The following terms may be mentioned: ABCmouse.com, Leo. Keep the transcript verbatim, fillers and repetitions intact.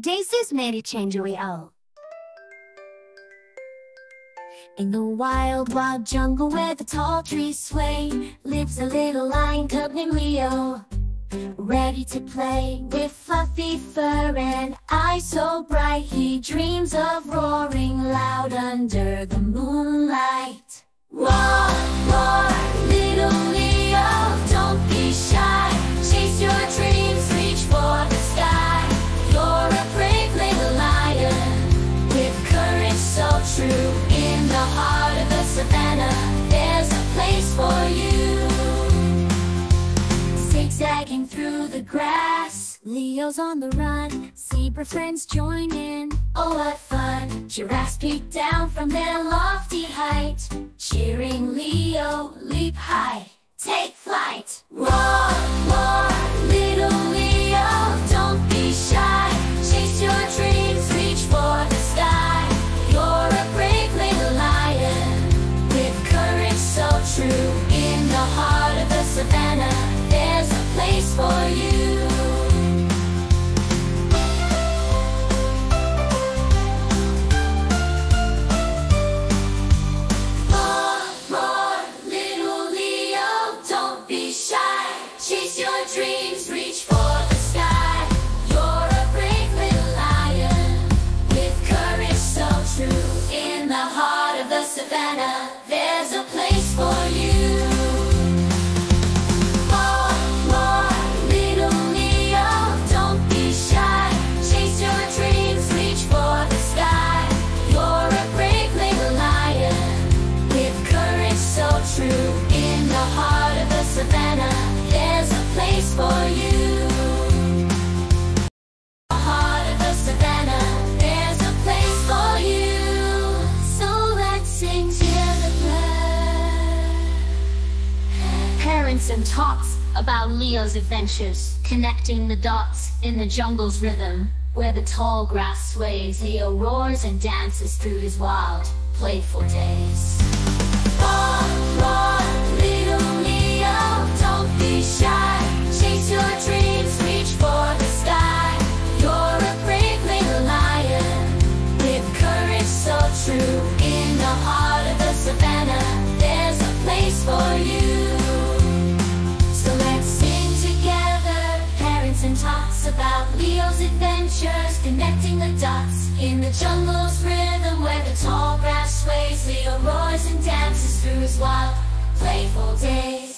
Daisies merry change we all. In the wild, wild jungle where the tall trees sway, lives a little lion cub named Leo. Ready to play with fluffy fur and eyes so bright, he dreams of roaring loud under the moonlight. Roar, roar, little Leo, don't be shy. Chase your dreams, reach for the sky. You're a brave little lion with courage so true. In the heart of the savannah, there's a place for you. Zigzagging through the grass, Leo's on the run. Zebra friends join in. Oh, what fun! Giraffes peek down from their lofty height, cheering Leo, leap high, take flight. Roar, roar, little Leo, don't be shy. Chase your dreams, reach for the sky. You're a brave little lion with courage so true. In the heart of the savannah, there's a place for you. Roar, roar, little Leo, don't be shy. Chase your dreams, reach for the sky. You're a brave little lion with courage so true. In the heart of the savannah, there's a place for you. True. In the heart of the savannah, there's a place for you. In the heart of the savannah, there's a place for you. So let's sing together. Parents and tots about Leo's adventures, connecting the dots in the jungle's rhythm. Where the tall grass sways, Leo roars and dances through his wild, playful days. Roar, roar, little Leo, don't be shy. Chase your dreams, reach for the sky. You're a brave little lion with courage so true. In the heart of the savannah, there's a place for you. So let's sing together, parents and tots, about Leo's adventures, connecting the dots in the jungle's rhythm. Where the tall grass sways, Leo roars and dances through his wild, playful days.